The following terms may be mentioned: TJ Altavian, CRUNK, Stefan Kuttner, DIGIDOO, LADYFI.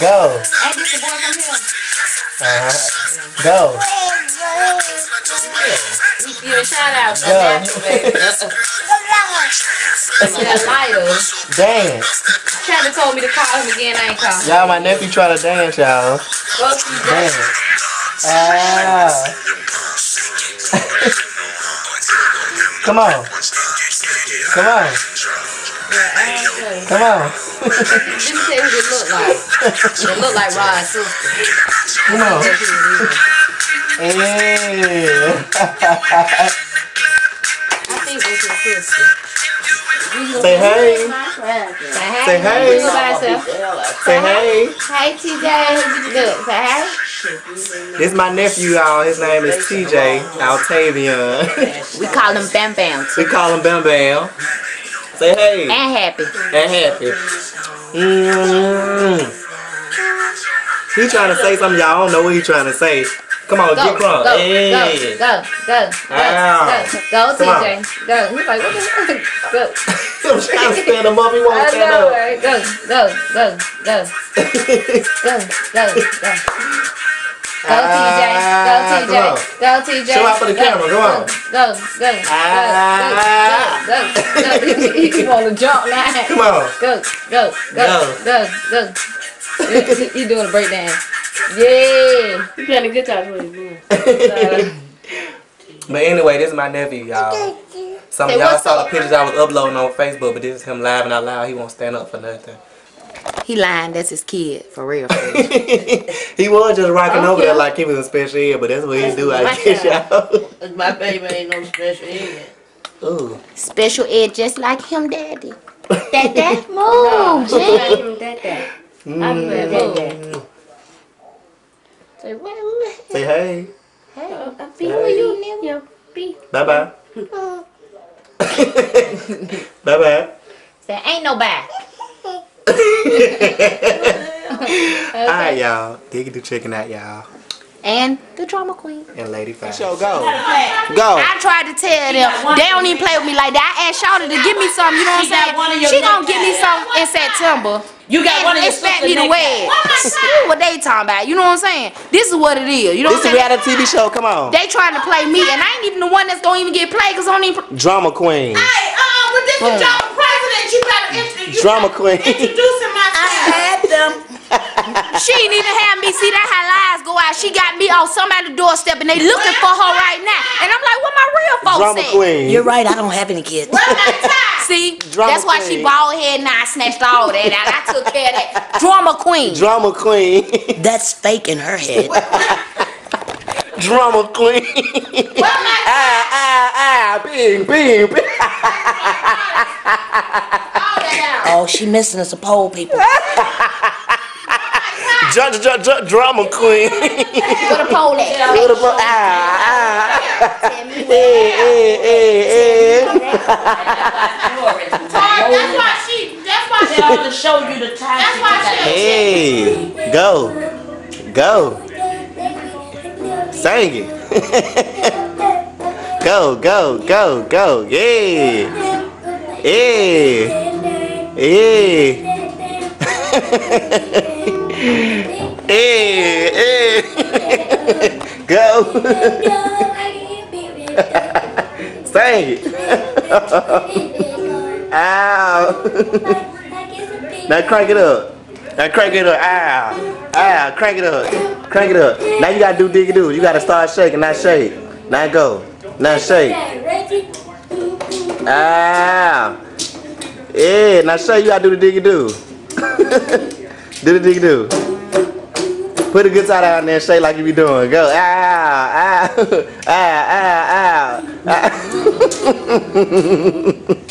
Go. Go. You a shout out. Go. Dance. Chadda told me to call him again. I ain't calling. Y'all, my nephew try to dance, y'all. Dance. Come on. Come on. Come on. Let me tell you what it look like. It look like Rod's sister. Come on. I think it's your sister. Say hey. Say hey. Say hey. Hey, TJ. Look, say hey. This is my nephew, y'all. His name is TJ Altavian. We call him Bam Bam. We call him Bam Bam. Say hey. And happy. And happy. He trying to say something, y'all. I don't know what he trying to say. Come on, go, get crunk. Go, hey. Go, TJ. Go. He's like, what the heck? Go. I'm trying to stand him up. He won't stand up. Right. Go. Go, TJ. Go, TJ. Go, TJ. Show out for the camera. Go on. Go. He want to jump now. Come on. Go. He doing a breakdown. Yeah. He playing a guitar for him. But anyway, this is my nephew, y'all. Some of y'all saw the pictures I was uploading on Facebook, but this is him laughing out loud. He won't stand up for nothing. He lying, that's his kid, for real. He was just rocking over there like he was a special ed, but that's what he do, I guess, y'all. My baby ain't no special ed. Ooh. Special ed just like him, daddy. Dad, move, Jay. Say hey. Hey, I'll be with you, nigga. Bye-bye. Bye-bye. Say, ain't no bye. Alright, y'all. DIGIDOO checking out, y'all. And the drama queen. And LADYFI. Show go. Go. I tried to tell them. They don't even play with me like that. I asked Shawty to give me something. You know what I'm saying? She gonna give me something in September. You got one of your sisters. Expect me to wear. What they talking about? You know what I'm saying? This is what it is. You know what I'm saying? This is a reality TV show. Come on. They trying to play me, and I ain't even the one that's gonna even get played because I don't even. Drama queen. Hey, with this is drama president. You better introduce. Drama queen. Introducing myself. I had them. She ain't even have me see that how lies go out. She got me on somebody's doorstep and they looking for her right now. And I'm like, what my real folks drama at? Queen. You're right, I don't have any kids. See, drama that's why queen. She bald head and I snatched all that out. I took care of that. Drama queen. Drama queen. That's fake in her head. Drama queen. Bing, bing, bing. Oh, she missing us a poll, people. Drama queen. Put a pole at her. Put a pole. That's why she ought to show you the time. That's why she. Hey, go. Go. Sing it. Go, go, go, go. Yeah. Yeah. Yeah. Hey. Go. Sing it. Ow. Now crank it up. Now crank it up. Ow. Ow. Crank it up. Crank it up. Now you gotta do diggy-doo. You gotta start shaking. Now shake. Now go. Now shake. Ow. Yeah. Now shake. You gotta do the diggy-doo. Do the dig-a-doo. Put a guitar down there and shake like you be doing. Go. Ow, ow, ow, ow, ow, ow.